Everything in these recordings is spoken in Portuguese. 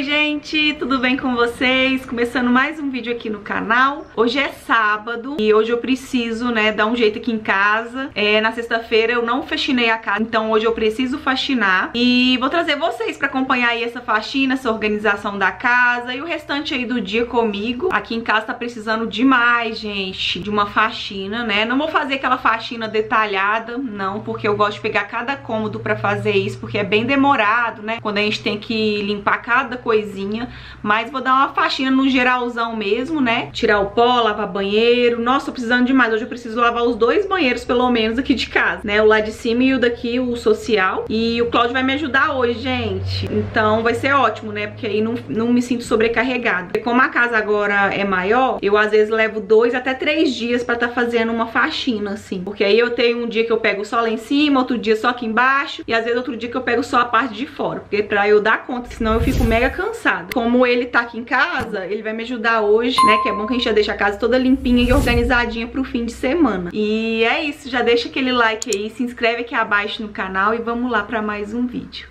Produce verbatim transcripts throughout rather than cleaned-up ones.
Oi gente, tudo bem com vocês? Começando mais um vídeo aqui no canal. Hoje é sábado e hoje eu preciso, né, dar um jeito aqui em casa. É, na sexta-feira eu não faxinei a casa, então hoje eu preciso faxinar. E vou trazer vocês pra acompanhar aí essa faxina, essa organização da casa e o restante aí do dia comigo. Aqui em casa tá precisando demais, gente, de uma faxina, né? Não vou fazer aquela faxina detalhada, não, porque eu gosto de pegar cada cômodo pra fazer isso, porque é bem demorado, né? Quando a gente tem que limpar cada coisinha, mas vou dar uma faxina no geralzão mesmo, né? Tirar o pó, lavar banheiro. Nossa, tô precisando demais. Hoje eu preciso lavar os dois banheiros, pelo menos, aqui de casa, né? O lá de cima e o daqui, o social. E o Cláudio vai me ajudar hoje, gente. Então vai ser ótimo, né? Porque aí não, não me sinto sobrecarregada. Porque como a casa agora é maior, eu às vezes levo dois até três dias pra tá fazendo uma faxina, assim. Porque aí eu tenho um dia que eu pego só lá em cima, outro dia só aqui embaixo, e às vezes outro dia que eu pego só a parte de fora. Porque pra eu dar conta, senão eu fico mega cansada. Como ele tá aqui em casa, ele vai me ajudar hoje, né? Que é bom que a gente já deixa a casa toda limpinha e organizadinha pro fim de semana. E é isso, já deixa aquele like aí, se inscreve aqui abaixo no canal e vamos lá pra mais um vídeo.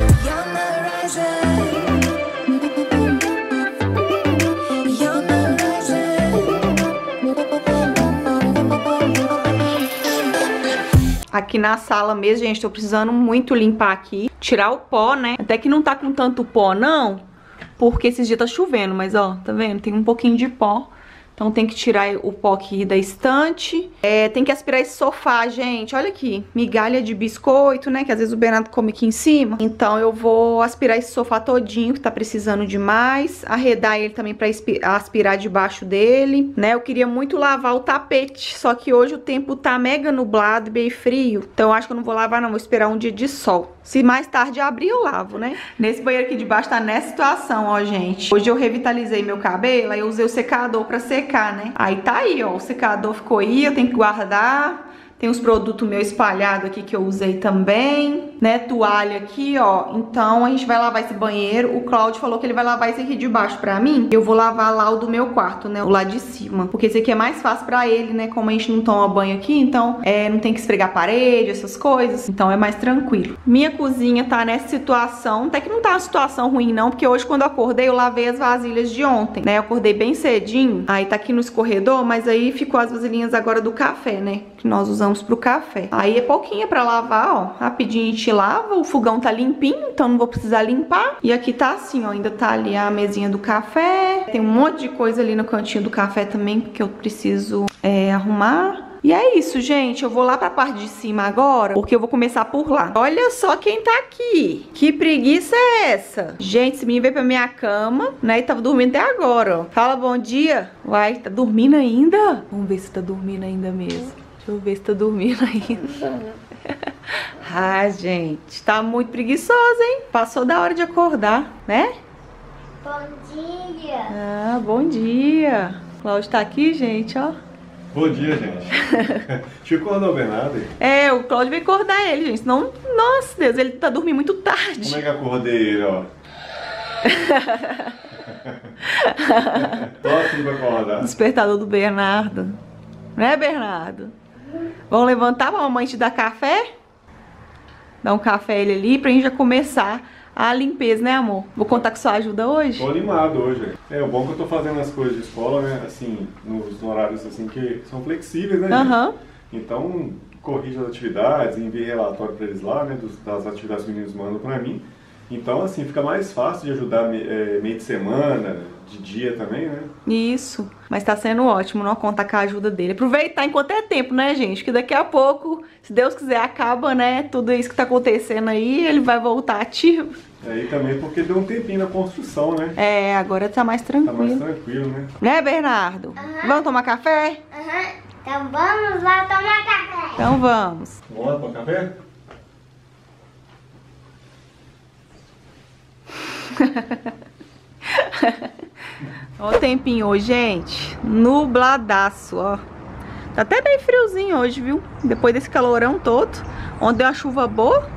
Aqui na sala mesmo, gente, tô precisando muito limpar aqui, tirar o pó, né? Até que não tá com tanto pó, não, porque esses dias tá chovendo, mas ó, tá vendo? Tem um pouquinho de pó. Então tem que tirar o pó aqui da estante. É, tem que aspirar esse sofá, gente. Olha aqui, migalha de biscoito, né? Que às vezes o Bernardo come aqui em cima. Então eu vou aspirar esse sofá todinho, que tá precisando demais. Arredar ele também pra aspirar debaixo dele, né? Eu queria muito lavar o tapete, só que hoje o tempo tá mega nublado e bem frio. Então eu acho que eu não vou lavar não, vou esperar um dia de sol. Se mais tarde abrir, eu lavo, né? Nesse banheiro aqui de baixo tá nessa situação, ó, gente. Hoje eu revitalizei meu cabelo, aí eu usei o secador pra secar. Né? Aí tá aí, ó, o secador ficou aí, eu tenho que guardar. Tem uns produtos meus espalhados aqui que eu usei também, né? Toalha aqui, ó. Então a gente vai lavar esse banheiro. O Cláudio falou que ele vai lavar esse aqui de baixo pra mim. Eu vou lavar lá o do meu quarto, né? O lá de cima. Porque esse aqui é mais fácil pra ele, né? Como a gente não toma banho aqui, então é, não tem que esfregar a parede, essas coisas. Então é mais tranquilo. Minha cozinha tá nessa situação. Até que não tá uma situação ruim, não. Porque hoje, quando eu acordei, eu lavei as vasilhas de ontem, né? Eu acordei bem cedinho. Aí tá aqui no escorredor, mas aí ficou as vasilhinhas agora do café, né? Que nós usamos pro café. Aí é pouquinha pra lavar, ó. Rapidinho a gente lava. O fogão tá limpinho, então não vou precisar limpar. E aqui tá assim, ó. Ainda tá ali a mesinha do café. Tem um monte de coisa ali no cantinho do café também, que eu preciso é, arrumar. E é isso, gente. Eu vou lá pra parte de cima agora, porque eu vou começar por lá. Olha só quem tá aqui. Que preguiça é essa? Gente, esse menino veio pra minha cama, né? E tava dormindo até agora, ó. Fala bom dia. Uai, tá dormindo ainda? Vamos ver se tá dormindo ainda mesmo. Deixa eu ver se tá dormindo ainda. Ah, gente, tá muito preguiçosa, hein? Passou da hora de acordar, né? Bom dia! Ah, bom dia! O Cláudio tá aqui, gente, ó. Bom dia, gente. Te acordou, Bernardo? É, o Cláudio veio acordar ele, gente. Senão, nossa, Deus, ele tá dormindo muito tarde. Como é que eu acordei ele, ó? Tô aqui pra acordar. Despertador do Bernardo. Né, Bernardo? Vamos levantar pra mamãe te dar café? Dá um café a ele ali pra gente já começar a limpeza, né, amor? Vou contar com sua ajuda hoje? Tô animado hoje. É, o bom que eu tô fazendo as coisas de escola, né, assim, nos horários assim que são flexíveis, né, uhum. Gente? Então, corrijo as atividades, envio relatório pra eles lá, né, das atividades que os meninos mandam pra mim. Então, assim, fica mais fácil de ajudar é, meio de semana, de dia também, né? Isso. Mas tá sendo ótimo, não conta com a ajuda dele. Aproveitar enquanto é tempo, né, gente? Que daqui a pouco, se Deus quiser, acaba, né? Tudo isso que tá acontecendo aí, ele vai voltar ativo. Aí também porque deu um tempinho na construção, né? É, agora tá mais tranquilo. Tá mais tranquilo, né? Né, Bernardo? Uhum. Vamos tomar café? Aham. Uhum. Então vamos lá tomar café. Então vamos. Vamos lá tomar café? Olha o tempinho hoje, gente. Nubladaço, ó. Tá até bem friozinho hoje, viu? Depois desse calorão todo. Ontem deu uma chuva boa.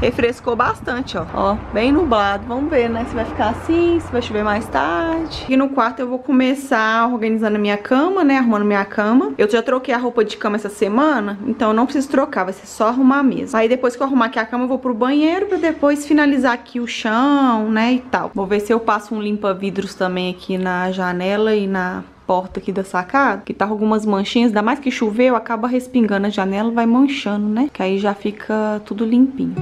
refrescou bastante, ó. Ó, bem nublado. Vamos ver, né, se vai ficar assim, se vai chover mais tarde. E no quarto eu vou começar organizando a minha cama, né, arrumando minha cama. Eu já troquei a roupa de cama essa semana, então eu não preciso trocar, vai ser só arrumar mesmo. Aí depois que eu arrumar aqui a cama, eu vou pro banheiro pra depois finalizar aqui o chão, né, e tal. Vou ver se eu passo um limpa-vidros também aqui na janela e na porta aqui da sacada, que tá com algumas manchinhas, ainda mais que choveu, acaba respingando a janela, vai manchando, né? Que aí já fica tudo limpinho.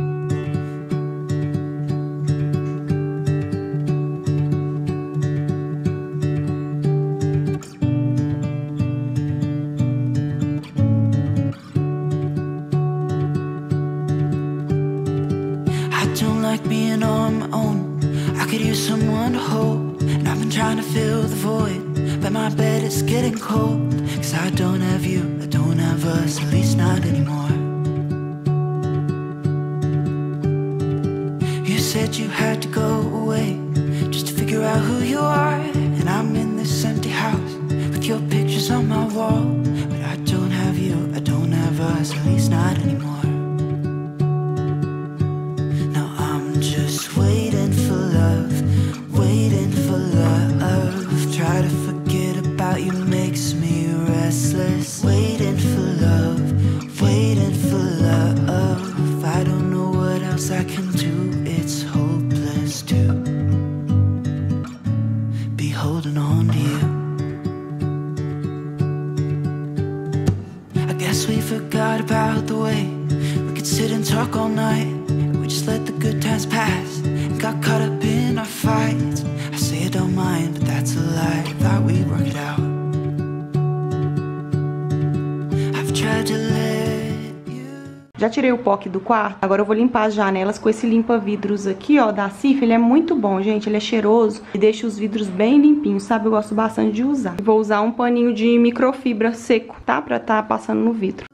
Já tirei o pó aqui do quarto, agora eu vou limpar as janelas com esse limpa-vidros aqui, ó, da Cif. Ele é muito bom, gente, ele é cheiroso e deixa os vidros bem limpinhos, sabe? Eu gosto bastante de usar. E vou usar um paninho de microfibra seco, tá? Pra tá passando no vidro.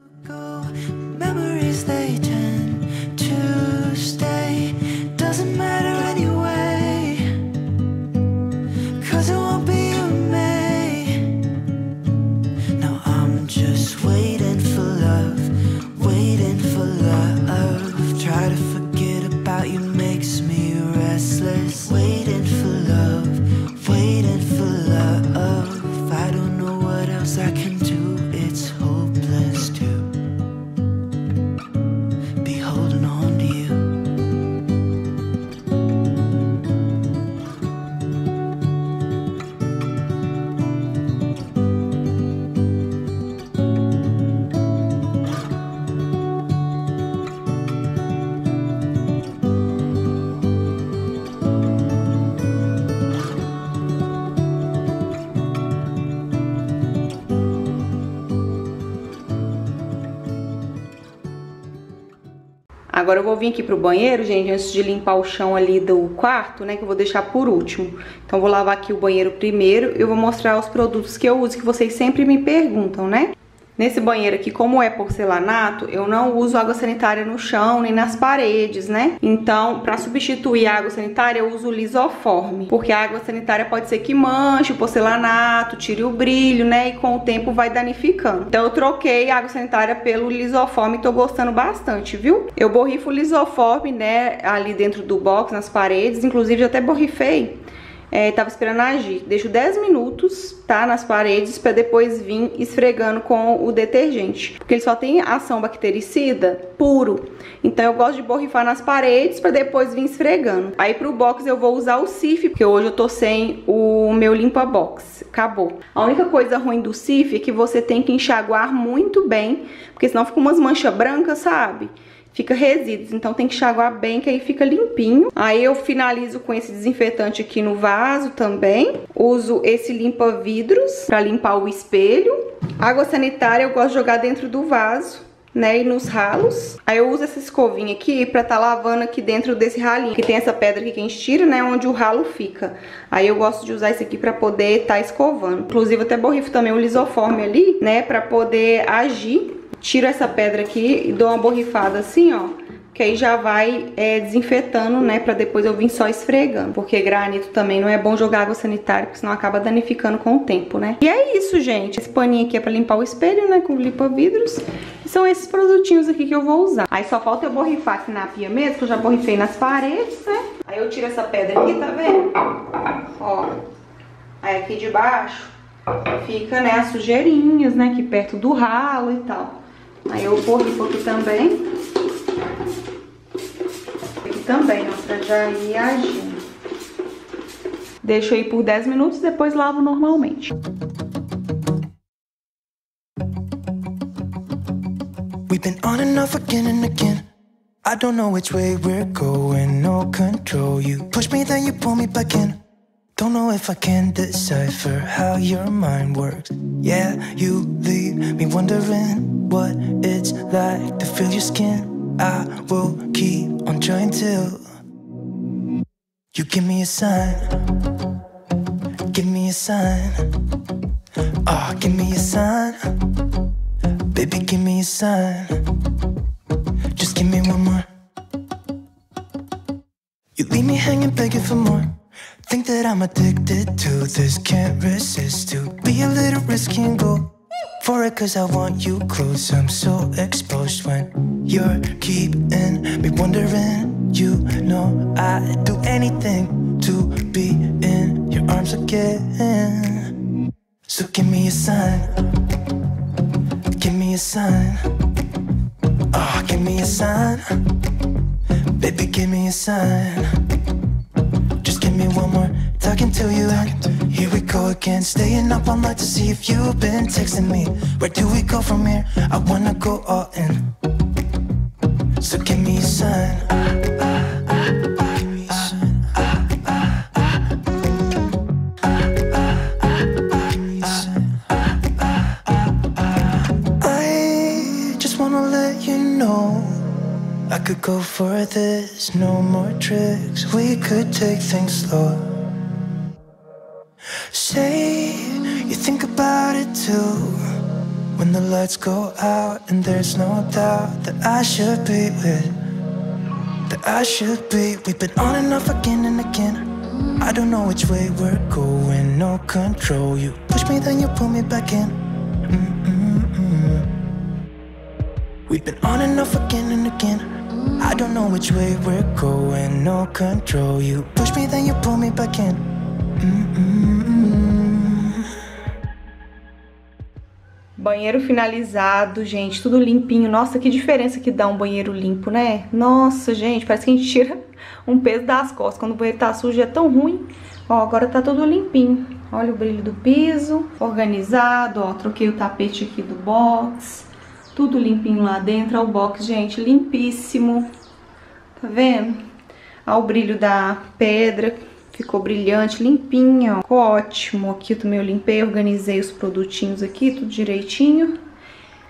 Agora eu vou vir aqui pro banheiro, gente, antes de limpar o chão ali do quarto, né, que eu vou deixar por último. Então eu vou lavar aqui o banheiro primeiro e eu vou mostrar os produtos que eu uso, que vocês sempre me perguntam, né? Nesse banheiro aqui, como é porcelanato, eu não uso água sanitária no chão nem nas paredes, né? Então, pra substituir a água sanitária, eu uso o lisoforme, porque a água sanitária pode ser que manche o porcelanato, tire o brilho, né? E com o tempo vai danificando. Então eu troquei a água sanitária pelo lisoforme e tô gostando bastante, viu? Eu borrifo o lisoforme, né, ali dentro do box, nas paredes, inclusive eu até borrifei. É, tava esperando agir. Deixo dez minutos, tá, nas paredes, pra depois vir esfregando com o detergente, porque ele só tem ação bactericida puro. Então eu gosto de borrifar nas paredes pra depois vir esfregando. Aí pro box eu vou usar o Cif, porque hoje eu tô sem o meu limpa-box. Acabou. A única coisa ruim do Cif é que você tem que enxaguar muito bem, porque senão fica umas manchas brancas, sabe? Fica resíduos, então tem que enxaguar bem, que aí fica limpinho. Aí eu finalizo com esse desinfetante aqui no vaso também. Uso esse limpa-vidros pra limpar o espelho. Água sanitária eu gosto de jogar dentro do vaso, né, e nos ralos. Aí eu uso essa escovinha aqui pra tá lavando aqui dentro desse ralinho, que tem essa pedra aqui que a gente tira, né, onde o ralo fica. Aí eu gosto de usar isso aqui pra poder tá escovando. Inclusive eu até borrifo também o lisoforme ali, né, pra poder agir. Tiro essa pedra aqui e dou uma borrifada assim, ó, que aí já vai é, desinfetando, né, pra depois eu vir só esfregando, porque granito também não é bom jogar água sanitária, porque senão acaba danificando com o tempo, né. E é isso, gente, esse paninho aqui é pra limpar o espelho, né, com limpa-vidros, e são esses produtinhos aqui que eu vou usar. Aí só falta eu borrifar aqui na pia mesmo, que eu já borrifei nas paredes, né, aí eu tiro essa pedra aqui, tá vendo? Ó, aí aqui de baixo fica, né, as sujeirinhas, né, aqui perto do ralo e tal, aí eu borrifo aqui também. Também, ó, pra já ir agindo. Deixo aí por dez minutos, depois lavo normalmente. We've been on and off again and again. I don't know which way we're going, no control. You push me, then you pull me back in. Don't know if I can decipher how your mind works. Yeah, you leave me wondering what it's like to feel your skin. I will keep on trying till you give me a sign, give me a sign, ah, oh, give me a sign, baby, give me a sign, just give me one more. You leave me hanging, begging for more. Think that I'm addicted to this, can't resist to be a little risky and go for it, cause I want you close. I'm so exposed when you're keeping me wondering. You know I'd do anything to be in your arms again. So give me a sign, give me a sign, oh, give me a sign, baby, give me a sign, just give me one more. Talking to you and here we go again. Staying up all night to see if you've been texting me. Where do we go from here? I wanna go all in. So give me a sign, give me a sign, give me a sign. I just wanna let you know I could go for this. No more tricks, we could take things slow. Say you think about it too. When the lights go out and there's no doubt that I should be with, that I should be. We've been on and off again and again. I don't know which way we're going, no control. You push me then you pull me back in. Mm-mm-mm. We've been on and off again and again. I don't know which way we're going, no control. You push me then you pull me back in. Mm-mm-mm. Banheiro finalizado, gente, tudo limpinho. Nossa, que diferença que dá um banheiro limpo, né? Nossa, gente, parece que a gente tira um peso das costas. Quando o banheiro tá sujo é tão ruim. Ó, agora tá tudo limpinho. Olha o brilho do piso, organizado, ó, troquei o tapete aqui do box. Tudo limpinho lá dentro, ó, o box, gente, limpíssimo. Tá vendo? Ó, o brilho da pedra, ficou brilhante, limpinha, ó. Ficou ótimo. Aqui também eu limpei, organizei os produtinhos aqui, tudo direitinho.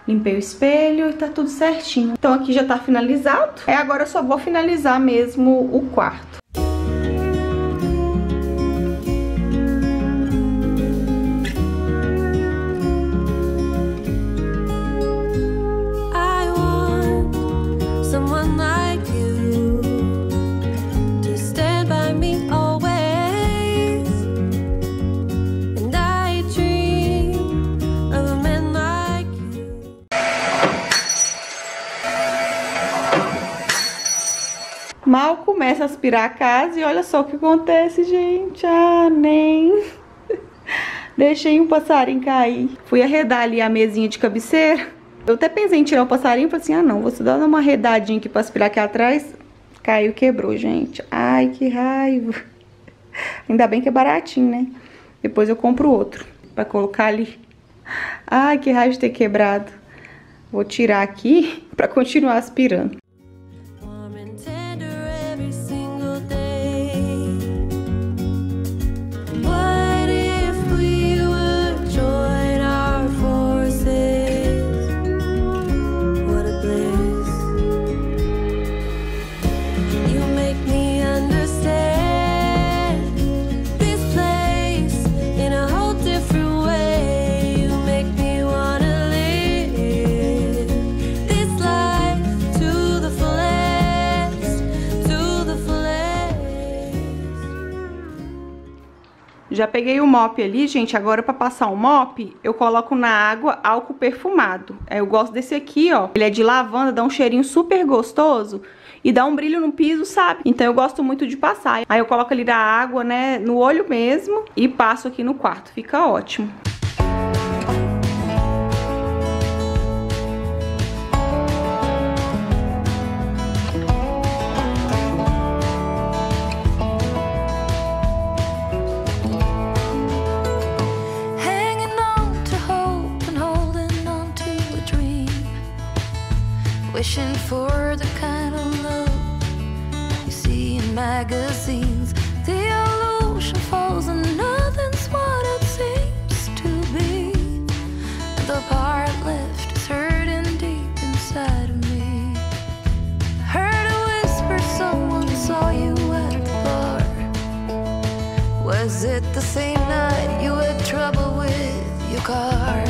Limpei o espelho e tá tudo certinho. Então aqui já tá finalizado. É, agora eu só vou finalizar mesmo o quarto. Mal começa a aspirar a casa e olha só o que acontece, gente. Ah, nem... Deixei um passarinho cair. Fui arredar ali a mesinha de cabeceira. Eu até pensei em tirar o passarinho e falei assim, ah não, vou dar uma arredadinha aqui pra aspirar aqui atrás. Caiu, quebrou, gente. Ai, que raiva. Ainda bem que é baratinho, né? Depois eu compro outro pra colocar ali. Ai, que raiva de ter quebrado. Vou tirar aqui pra continuar aspirando. Já peguei o mop ali, gente. Agora, pra passar o mop, eu coloco na água álcool perfumado. Eu gosto desse aqui, ó. Ele é de lavanda, dá um cheirinho super gostoso e dá um brilho no piso, sabe? Então eu gosto muito de passar. Aí eu coloco ali da água, né, no olho mesmo e passo aqui no quarto. Fica ótimo. Wishing for the kind of love you see in magazines. The illusion falls and nothing's what it seems to be. The part left is hurting deep inside of me. I heard a whisper, someone saw you at a bar. Was it the same night you had trouble with your car?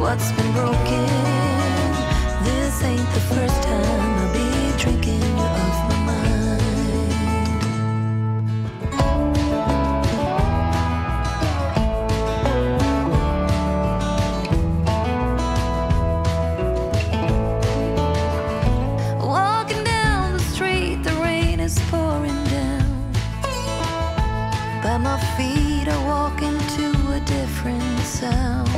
What's been broken? This ain't the first time I'll be drinking you off my mind. Walking down the street, the rain is pouring down. By my feet, I walk into a different sound.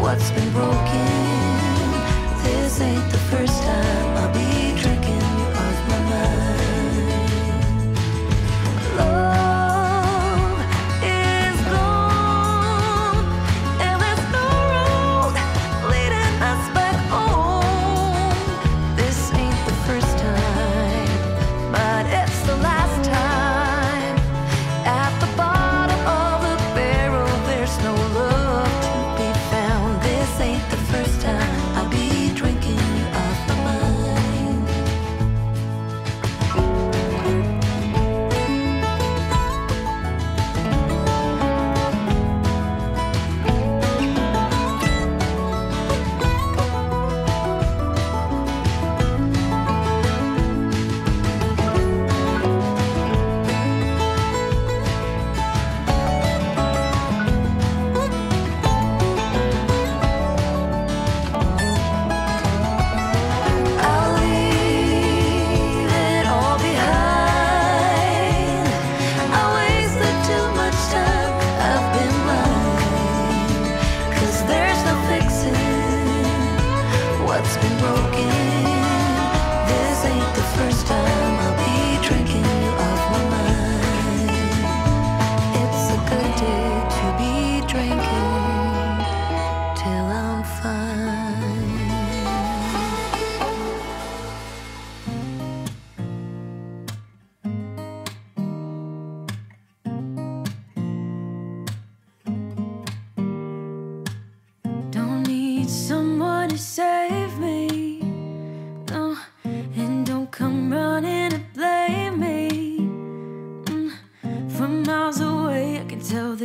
What's been broken? This ain't the first time I'll be drinking you off my mind. Love is gone, and there's no road leading us back home. This ain't the first time, but it's the last time. At the bottom of the barrel, there's no love.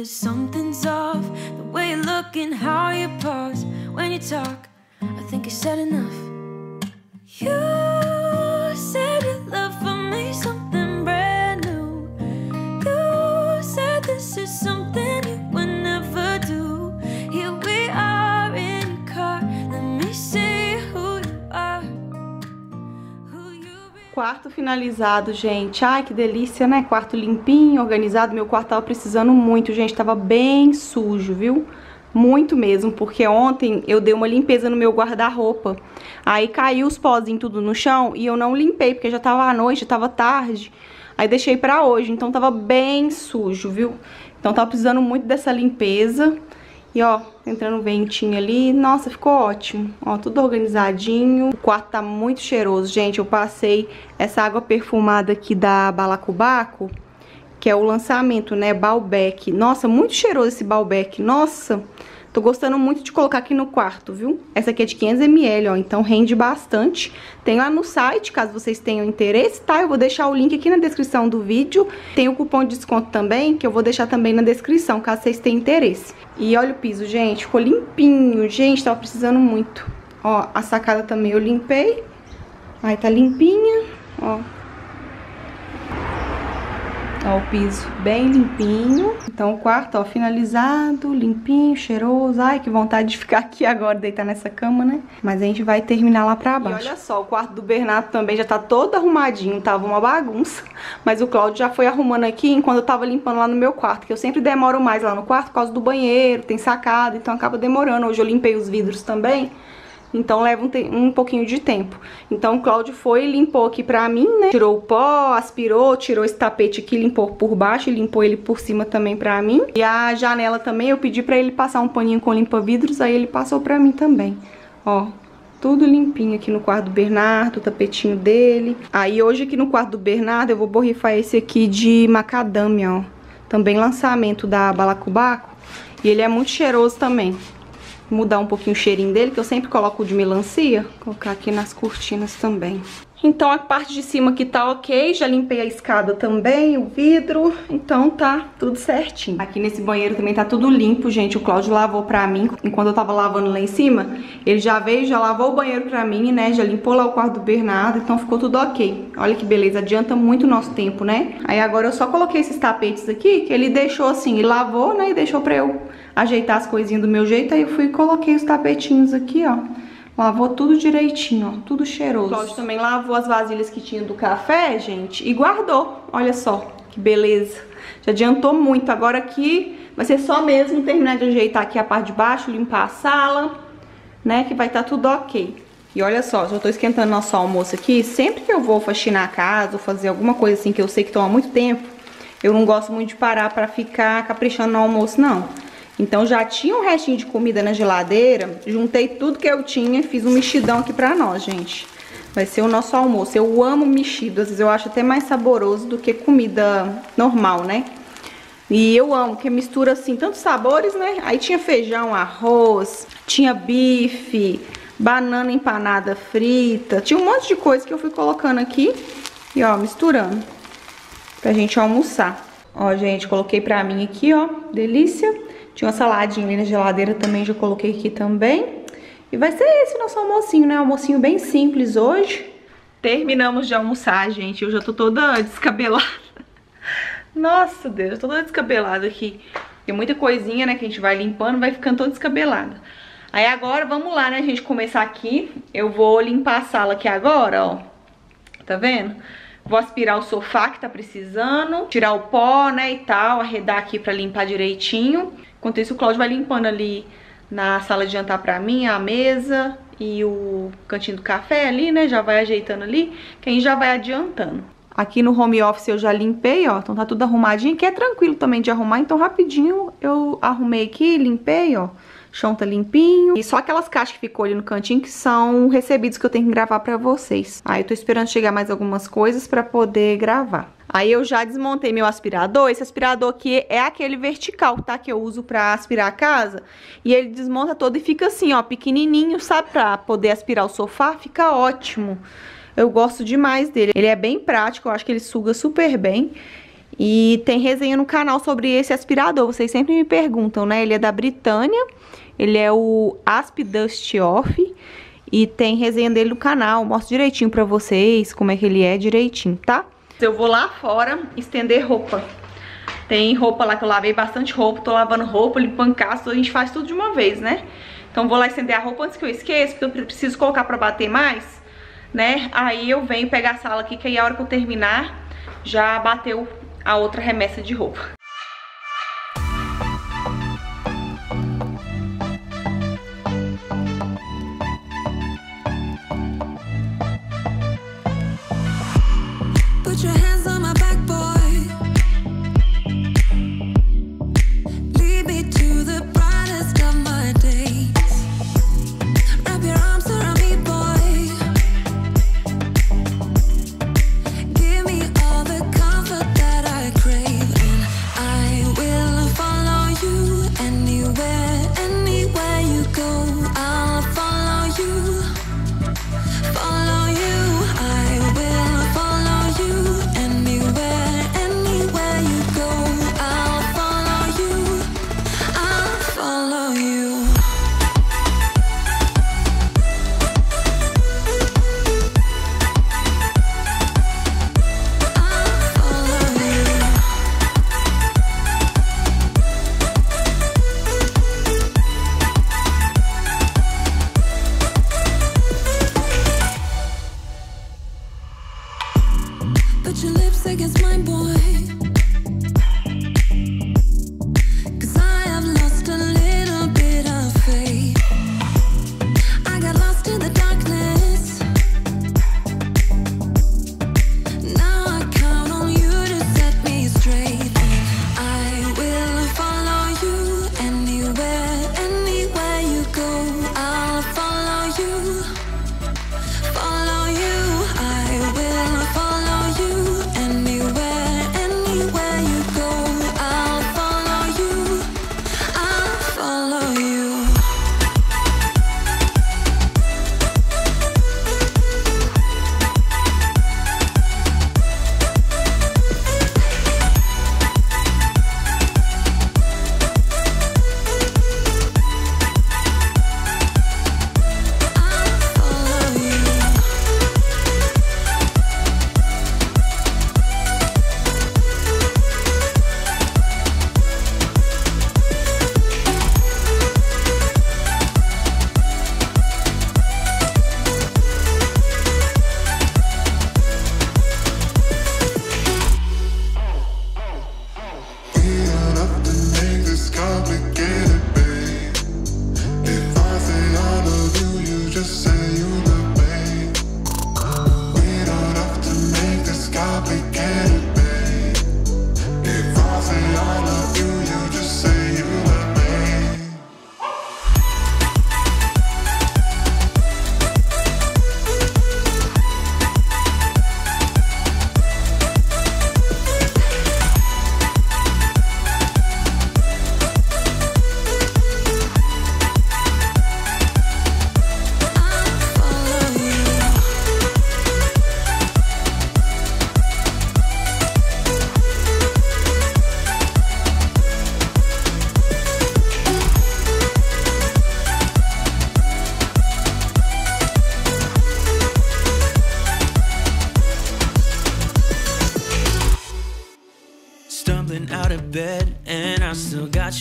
Something's off, the way you look and how you pause when you talk. I think you said enough. You said your love for me, something brand new. You said this is something you would never do. Here we are in a car, let me see who you are, who you be. Quarto finalizado, gente. Ai, que delícia, né? Quarto limpinho, organizado. Meu quarto tava precisando muito, gente. Tava bem sujo, viu? muito mesmo, porque ontem eu dei uma limpeza no meu guarda-roupa. Aí caiu os pozinhos tudo no chão e eu não limpei, porque já tava à noite, já tava tarde. Aí deixei pra hoje, então tava bem sujo, viu? Então tava precisando muito dessa limpeza. E ó, entrando um ventinho ali, nossa, ficou ótimo. Ó, tudo organizadinho. O quarto tá muito cheiroso, gente. Eu passei essa água perfumada aqui da Balacobaco, que é o lançamento, né, Balbec. Nossa, muito cheiroso esse Balbec, nossa. Tô gostando muito de colocar aqui no quarto, viu? Essa aqui é de quinhentos mililitros, ó, então rende bastante. Tem lá no site, caso vocês tenham interesse, tá? Eu vou deixar o link aqui na descrição do vídeo. Tem o cupom de desconto também, que eu vou deixar também na descrição, caso vocês tenham interesse. E olha o piso, gente, ficou limpinho, gente, tava precisando muito. Ó, a sacada também eu limpei. Aí tá limpinha, ó. Ó, o piso bem limpinho. Então o quarto, ó, finalizado, limpinho, cheiroso. Ai, que vontade de ficar aqui agora, deitar nessa cama, né? Mas a gente vai terminar lá pra baixo. E olha só, o quarto do Bernardo também já tá todo arrumadinho, tava uma bagunça. Mas o Cláudio já foi arrumando aqui enquanto eu tava limpando lá no meu quarto, que eu sempre demoro mais lá no quarto por causa do banheiro, tem sacada, então acaba demorando. Hoje eu limpei os vidros também, então leva um, um pouquinho de tempo. Então o Cláudio foi e limpou aqui pra mim, né? Tirou o pó, aspirou, tirou esse tapete aqui, limpou por baixo e limpou ele por cima também pra mim. E a janela também, eu pedi pra ele passar um paninho com limpa-vidros, aí ele passou pra mim também. Ó, tudo limpinho aqui no quarto do Bernardo, o tapetinho dele. Aí hoje aqui no quarto do Bernardo eu vou borrifar esse aqui de macadâmia, ó. Também lançamento da Balacobaco. E ele é muito cheiroso também. Mudar um pouquinho o cheirinho dele, que eu sempre coloco o de melancia. Vou colocar aqui nas cortinas também. Então a parte de cima aqui tá ok, já limpei a escada também, o vidro, então tá tudo certinho. Aqui nesse banheiro também tá tudo limpo, gente, o Cláudio lavou pra mim, enquanto eu tava lavando lá em cima, ele já veio, já lavou o banheiro pra mim, né, já limpou lá o quarto do Bernardo, então ficou tudo ok. Olha que beleza, adianta muito o nosso tempo, né? Aí agora eu só coloquei esses tapetes aqui, que ele deixou assim, ele lavou, né, e deixou pra eu ajeitar as coisinhas do meu jeito, aí eu fui e coloquei os tapetinhos aqui, ó. Lavou tudo direitinho, ó, tudo cheiroso. O Cláudio também lavou as vasilhas que tinha do café, gente, e guardou. Olha só, que beleza. Já adiantou muito. Agora aqui vai ser só mesmo terminar de ajeitar aqui a parte de baixo, limpar a sala, né, que vai estar tudo ok. E olha só, já tô esquentando nosso almoço aqui. Sempre que eu vou faxinar a casa ou fazer alguma coisa assim que eu sei que toma muito tempo, eu não gosto muito de parar pra ficar caprichando no almoço, não. Então já tinha um restinho de comida na geladeira, juntei tudo que eu tinha e fiz um mexidão aqui pra nós, gente. Vai ser o nosso almoço. Eu amo mexido, às vezes eu acho até mais saboroso do que comida normal, né? E eu amo, porque mistura assim tantos sabores, né? Aí tinha feijão, arroz, tinha bife, banana empanada frita, tinha um monte de coisa que eu fui colocando aqui e ó, misturando pra gente almoçar. Ó, gente, coloquei pra mim aqui, ó, delícia. Tinha uma saladinha ali na geladeira também, já coloquei aqui também. E vai ser esse nosso almocinho, né? Almocinho bem simples hoje. Terminamos de almoçar, gente. Eu já tô toda descabelada. Nossa, Deus, eu tô toda descabelada aqui. Tem muita coisinha, né, que a gente vai limpando, vai ficando toda descabelada. Aí agora, vamos lá, né, gente, começar aqui. Eu vou limpar a sala aqui agora, ó. Tá vendo? Vou aspirar o sofá que tá precisando, tirar o pó, né, e tal, arredar aqui pra limpar direitinho. Enquanto isso, o Cláudio vai limpando ali na sala de jantar pra mim, a mesa e o cantinho do café ali, né, já vai ajeitando ali, que aí já vai adiantando. Aqui no home office eu já limpei, ó, então tá tudo arrumadinho, que é tranquilo também de arrumar, então rapidinho eu arrumei aqui, limpei, ó. Chão tá limpinho. E só aquelas caixas que ficou ali no cantinho que são recebidos que eu tenho que gravar pra vocês. Aí eu tô esperando chegar mais algumas coisas pra poder gravar. Aí eu já desmontei meu aspirador. Esse aspirador aqui é aquele vertical, tá? Que eu uso pra aspirar a casa. E ele desmonta todo e fica assim, ó, pequenininho, sabe? Pra poder aspirar o sofá, fica ótimo. Eu gosto demais dele. Ele é bem prático, eu acho que ele suga super bem. E tem resenha no canal sobre esse aspirador. Vocês sempre me perguntam, né? Ele é da Britânia. Ele é o Asp Dust Off e tem resenha dele no canal. Mostro direitinho pra vocês como é que ele é direitinho, tá? Eu vou lá fora estender roupa. Tem roupa lá que eu lavei bastante roupa. Tô lavando roupa, limpando casa, a gente faz tudo de uma vez, né? Então vou lá estender a roupa antes que eu esqueça, porque eu preciso colocar pra bater mais, né? Aí eu venho pegar a sala aqui, que aí a hora que eu terminar já bateu a outra remessa de roupa. put your lips against mine, boy. Cause I have lost a little bit of faith. I got lost in the darkness. Now I count on you to set me straight. I will follow you anywhere, anywhere you go. I'll follow you, follow you. I will follow you anywhere, anywhere you go. I'll follow you, I'll follow you.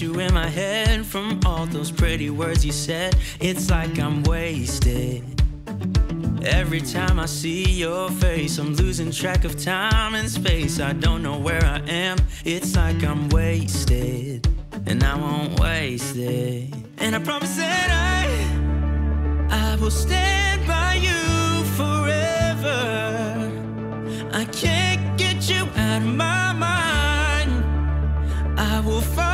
You in my head from all those pretty words you said. It's like I'm wasted. Every time I see your face, I'm losing track of time and space. I don't know where I am. It's like I'm wasted, and I won't waste it. And I promise that I I will stand by you forever. I can't get you out of my mind. I will find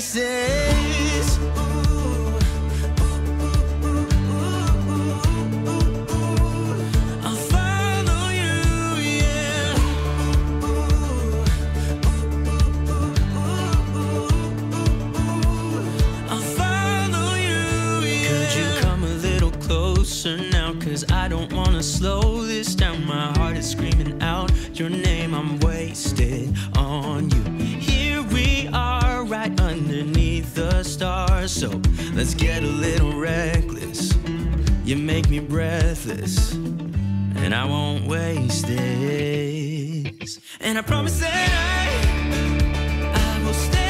faces. Ooh, ooh, ooh, ooh, ooh, ooh. I'll follow you, yeah. Ooh, ooh, ooh, ooh, ooh. I'll follow you, yeah. Could you come a little closer now? Cause I don't wanna slow this down. My heart is screaming out your name. I'm wasted on you. Here we are, right underneath the stars, so let's get a little reckless. You make me breathless, and I won't waste this. And I promise that I, I will stay.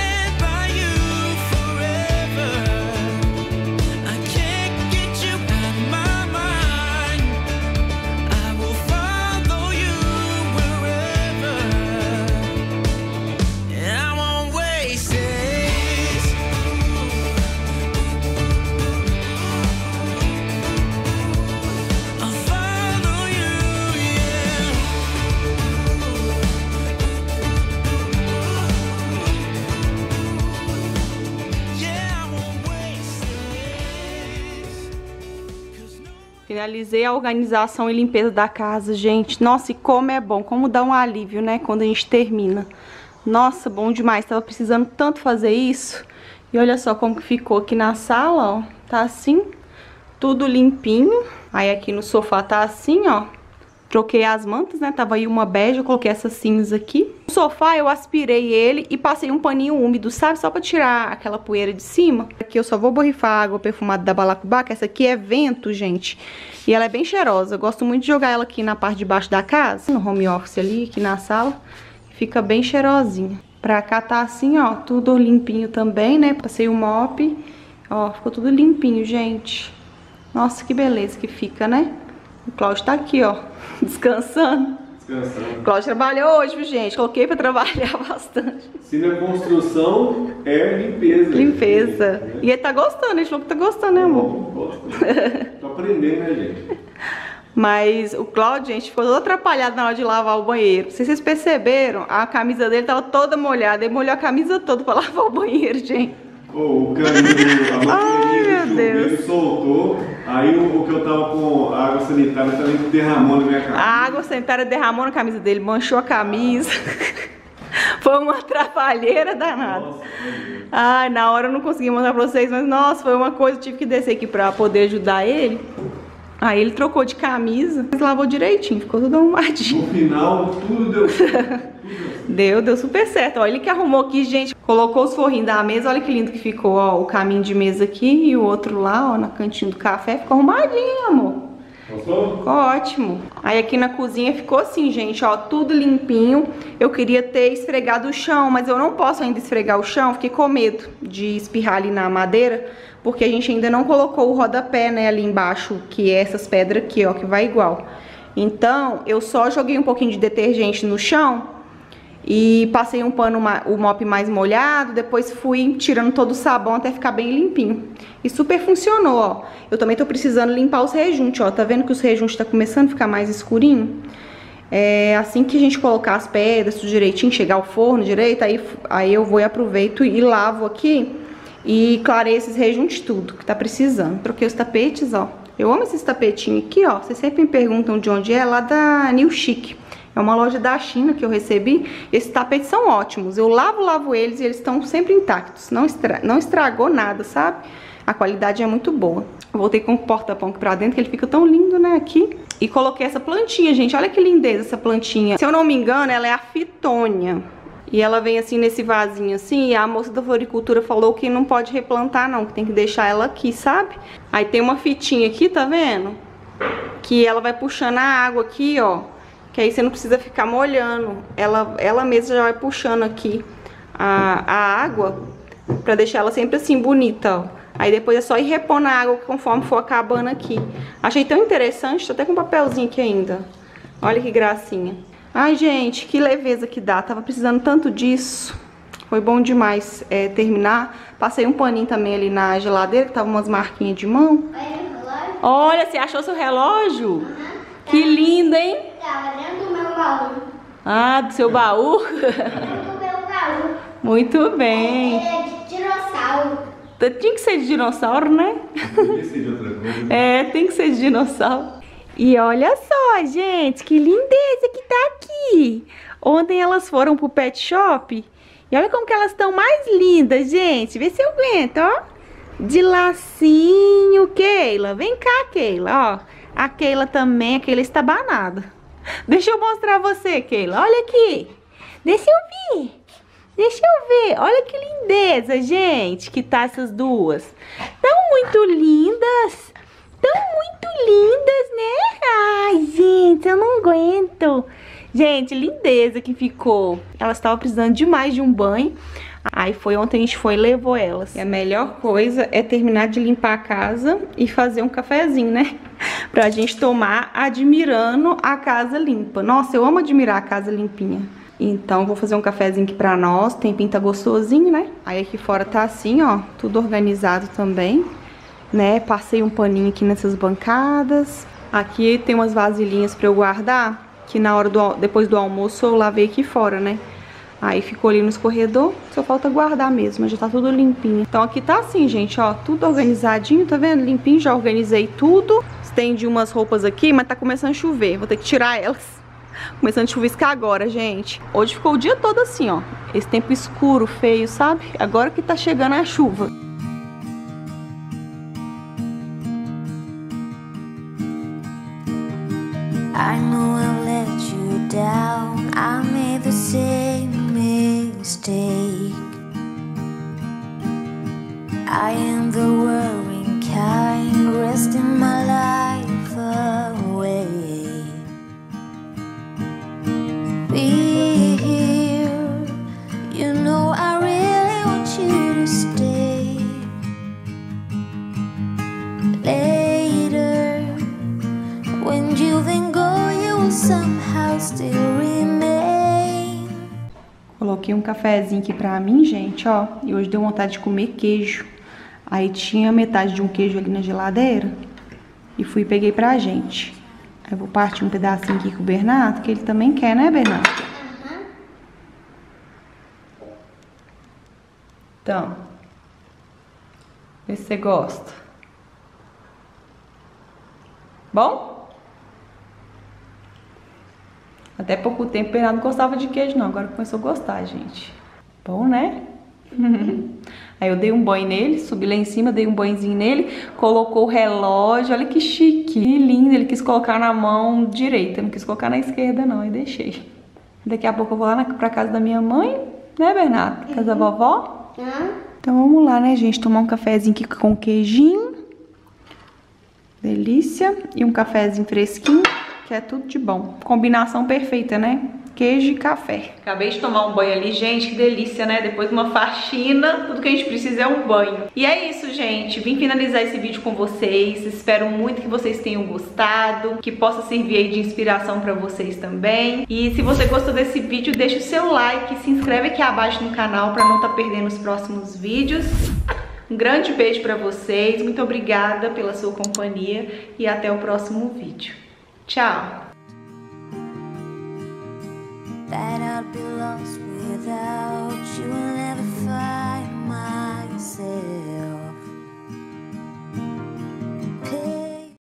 Finalizei a organização e limpeza da casa, gente. Nossa, e como é bom, como dá um alívio, né, quando a gente termina. Nossa, bom demais, tava precisando tanto fazer isso. E olha só como que ficou aqui na sala, ó. Tá assim, tudo limpinho. Aí aqui no sofá tá assim, ó. Troquei as mantas, né, tava aí uma bege, eu coloquei essa cinza aqui. O sofá eu aspirei ele e passei um paninho úmido, sabe, só pra tirar aquela poeira de cima. Aqui eu só vou borrifar a água perfumada da Balacobaco. Essa aqui é vento, gente, e ela é bem cheirosa. Eu gosto muito de jogar ela aqui na parte de baixo da casa, no home office ali, aqui na sala. Fica bem cheirosinha. Pra cá tá assim, ó, tudo limpinho também, né, passei o mop, ó, ficou tudo limpinho, gente. Nossa, que beleza que fica, né? O Cláudio tá aqui, ó, descansando. Descansando. O Cláudio trabalhou hoje, viu, gente? Coloquei pra trabalhar bastante. Se não é construção, é limpeza. Limpeza. Né? E ele tá gostando, ele falou que tá gostando, né, amor? Não, gosto. Tô aprendendo, né, gente? Mas o Cláudio, gente, ficou todo atrapalhado na hora de lavar o banheiro. Se vocês perceberam, a camisa dele tava toda molhada. Ele molhou a camisa toda pra lavar o banheiro, gente. Oh, o caminho, a banheira soltou. Aí o, o que eu tava com a água sanitária também derramou na minha camisa. A água sanitária derramou na camisa dele, manchou a camisa. Foi uma atrapalheira danada. Nossa, ai, na hora eu não consegui mostrar pra vocês, mas nossa, foi uma coisa. Eu tive que descer aqui pra poder ajudar ele. Aí ele trocou de camisa, mas lavou direitinho, ficou tudo arrumadinho. No final, tudo deu certo. Deu, deu super certo. Ó, ele que arrumou aqui, gente, colocou os forrinhos da mesa, olha que lindo que ficou, ó, o caminho de mesa aqui e o outro lá, ó, na cantinha do café, ficou arrumadinho, amor. Gostou? Ficou ótimo. Aí aqui na cozinha ficou assim, gente, ó, tudo limpinho. Eu queria ter esfregado o chão, mas eu não posso ainda esfregar o chão, fiquei com medo de espirrar ali na madeira. Porque a gente ainda não colocou o rodapé, né, ali embaixo, que é essas pedras aqui, ó, que vai igual. Então, eu só joguei um pouquinho de detergente no chão e passei um pano, o mop mais molhado, depois fui tirando todo o sabão até ficar bem limpinho. E super funcionou, ó. Eu também tô precisando limpar os rejuntos, ó. Tá vendo que os rejuntos tá começando a ficar mais escurinho? É, assim que a gente colocar as pedras tudo direitinho, chegar ao forno direito, aí, aí eu vou e aproveito e lavo aqui. E clarei esses rejuntos tudo que tá precisando. Troquei os tapetes, ó. Eu amo esses tapetinhos aqui, ó. Vocês sempre me perguntam de onde é, lá da New Chic. É uma loja da China que eu recebi. Esses tapetes são ótimos. Eu lavo, lavo eles e eles estão sempre intactos. Não, estra... Não estragou nada, sabe? A qualidade é muito boa. Eu voltei com o porta-pão aqui pra dentro, que ele fica tão lindo, né, aqui. E coloquei essa plantinha, gente. Olha que lindeza essa plantinha. Se eu não me engano, ela é a fitônia. E ela vem assim nesse vasinho assim, e a moça da floricultura falou que não pode replantar não, que tem que deixar ela aqui, sabe? Aí tem uma fitinha aqui, tá vendo? Que ela vai puxando a água aqui, ó, que aí você não precisa ficar molhando. Ela, ela mesma já vai puxando aqui a, a água pra deixar ela sempre assim bonita, ó. Aí depois é só ir repondo a água conforme for acabando aqui. Achei tão interessante, tô até com um papelzinho aqui ainda. Olha que gracinha. Ai, gente, que leveza que dá. Tava precisando tanto disso. Foi bom demais é, terminar. Passei um paninho também ali na geladeira, que tava umas marquinhas de mão. Olha, você achou seu relógio? Uhum. Que lindo, hein? Tava dentro do meu baú. Ah, do seu baú? Dentro do meu baú. Muito bem. É de dinossauro. Tinha que ser de dinossauro, né? Tem que ser de outra coisa. É, tem que ser de dinossauro. E olha só, gente, que lindeza que tá aqui. Ontem elas foram pro pet shop. E olha como que elas estão mais lindas, gente. Vê se eu aguento, ó. De lacinho, Keila. Vem cá, Keila, ó. A Keila também, a Keila está banada. Deixa eu mostrar você, Keila. Olha aqui. Deixa eu ver. Deixa eu ver. Olha que lindeza, gente, que tá essas duas. Tão muito lindas. Tão muito lindas, né? Ai, gente, eu não aguento. Gente, lindeza que ficou. Elas estavam precisando demais de um banho. Aí foi ontem, a gente foi e levou elas. E a melhor coisa é terminar de limpar a casa e fazer um cafezinho, né? Pra gente tomar admirando a casa limpa. Nossa, eu amo admirar a casa limpinha. Então, vou fazer um cafezinho aqui pra nós. O tempinho tá gostosinho, né? Aí aqui fora tá assim, ó. Tudo organizado também. Né, passei um paninho aqui nessas bancadas. Aqui tem umas vasilhinhas pra eu guardar, que na hora do, depois do almoço eu lavei aqui fora, né? Aí ficou ali no escorredor, só falta guardar mesmo, já tá tudo limpinho. Então aqui tá assim, gente, ó, tudo organizadinho, tá vendo? Limpinho, já organizei tudo. Estendi umas roupas aqui, mas tá começando a chover, vou ter que tirar elas. Começando a chuviscar agora, gente. Hoje ficou o dia todo assim, ó, esse tempo escuro, feio, sabe? Agora que tá chegando a chuva. I know I let you down, I made the same mistake. I am the worrying kind, resting my life away. Be here, you know I really want you to stay. Lay coloquei um cafezinho aqui pra mim, gente, ó. E hoje deu vontade de comer queijo. Aí tinha metade de um queijo ali na geladeira. E fui e peguei pra gente. Aí eu vou partir um pedacinho aqui com o Bernardo, que ele também quer, né, Bernardo? Uhum. Então. Vê se você gosta. Bom? Até pouco tempo o Bernardo não gostava de queijo, não. Agora começou a gostar, gente. Bom, né? Aí eu dei um banho nele, subi lá em cima, dei um banhozinho nele, colocou o relógio, olha que chique, que lindo, ele quis colocar na mão direita, não quis colocar na esquerda não, e deixei. Daqui a pouco eu vou lá na, pra casa da minha mãe, né, Bernardo? Casa uhum. da vovó? Uhum. Então vamos lá, né, gente, tomar um cafezinho aqui com queijinho, delícia, e um cafezinho fresquinho, que é tudo de bom, combinação perfeita, né? Queijo e café. Acabei de tomar um banho ali, gente, que delícia, né? Depois de uma faxina, tudo que a gente precisa é um banho. E é isso, gente. Vim finalizar esse vídeo com vocês. Espero muito que vocês tenham gostado, que possa servir aí de inspiração pra vocês também. E se você gostou desse vídeo, deixa o seu like, se inscreve aqui abaixo no canal pra não estar perdendo os próximos vídeos. Um grande beijo pra vocês. Muito obrigada pela sua companhia e até o próximo vídeo. Tchau! That I'd be lost.